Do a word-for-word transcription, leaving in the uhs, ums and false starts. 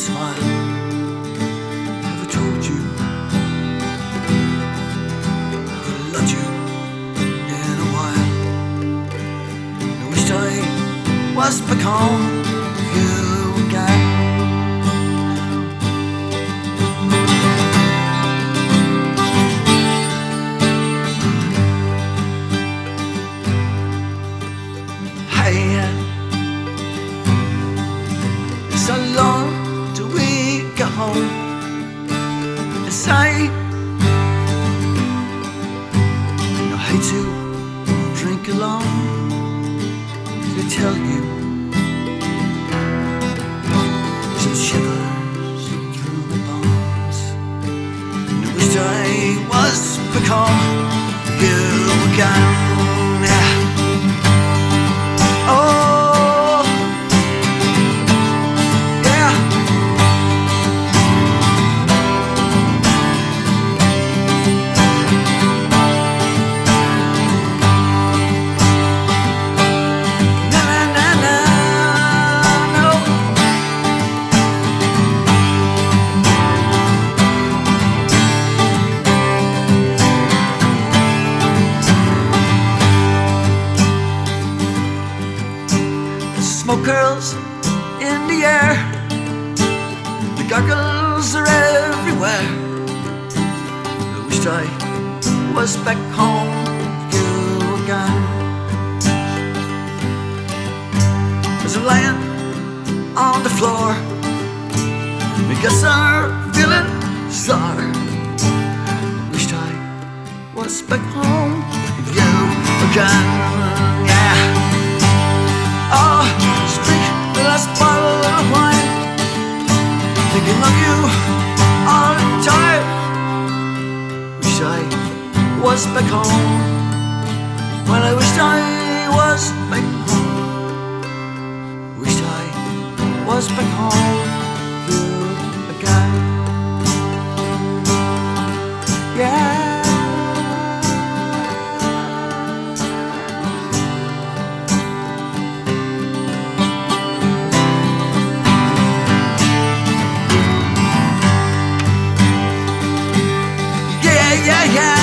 smile. Have I told you I've loved you in a while? I wished I was become you again. So long till we go home and say I hate to drink alone to tell you some shivers through my bones. And I wished I was become you again. Smoke girls in the air, the goggles are everywhere. I wished I was back home with you again. As I'm laying on the floor, I guess I'm feeling sorry. I wished I was back home with you again. Yeah. Oh. Thinking of you all the time. Wish I was back home. Well, I wished I was back home. Wished I was back home with you again. Yeah. Yeah, yeah.